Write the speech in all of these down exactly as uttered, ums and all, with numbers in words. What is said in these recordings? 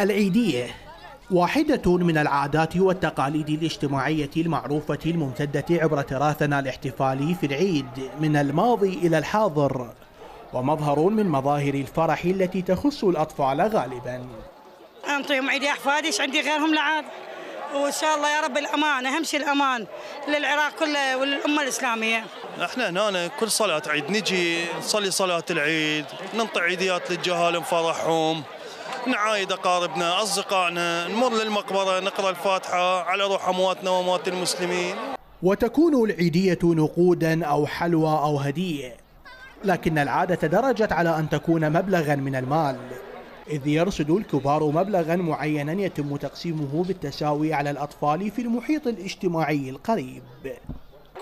العيدية واحدة من العادات والتقاليد الاجتماعية المعروفة الممتدة عبر تراثنا الاحتفالي في العيد من الماضي إلى الحاضر، ومظهر من مظاهر الفرح التي تخص الأطفال غالباً. أنتم يوم عيد أحفادي، إيش عندي غيرهم لعاد؟ وإن شاء الله يا رب الأمان، أهم شيء الأمان للعراق كله وللأمة الإسلامية. إحنا هنا كل صلاة عيد نجي نصلي صلاة العيد، ننطي عيديات للجهال بفرحهم، نعايد أقاربنا، أصدقائنا، نمر للمقبرة، نقرأ الفاتحة على روح أمواتنا وأموات المسلمين. وتكون العيدية نقوداً أو حلوى أو هدية، لكن العادة درجت على أن تكون مبلغاً من المال، إذ يرصد الكبار مبلغاً معيناً يتم تقسيمه بالتساوي على الأطفال في المحيط الاجتماعي القريب.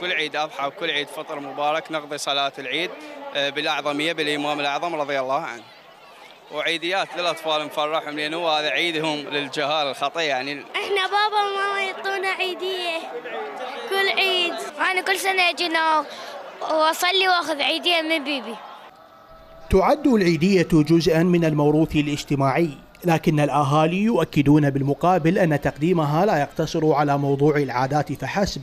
كل عيد أضحى وكل عيد فطر مبارك نقضي صلاة العيد بالأعظمية بالإمام الأعظم رضي الله عنه، وعيديات للأطفال نفرحهم لأنه هذا عيدهم للجهال الخطية. يعني إحنا بابا وماما يعطونا عيدية كل عيد، أنا كل سنة أجينا وأصلي وأخذ عيدية من بيبي. تعد العيدية جزءاً من الموروث الاجتماعي، لكن الأهالي يؤكدون بالمقابل أن تقديمها لا يقتصر على موضوع العادات فحسب،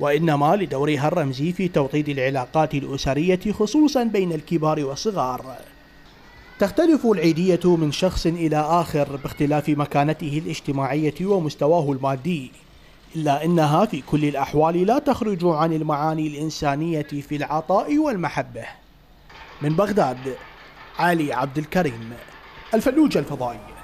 وإنما لدورها الرمزي في توطيد العلاقات الأسرية خصوصاً بين الكبار والصغار. تختلف العيدية من شخص إلى آخر باختلاف مكانته الاجتماعية ومستواه المادي، إلا أنها في كل الأحوال لا تخرج عن المعاني الإنسانية في العطاء والمحبة. من بغداد، علي عبد الكريم، الفلوجة الفضائية.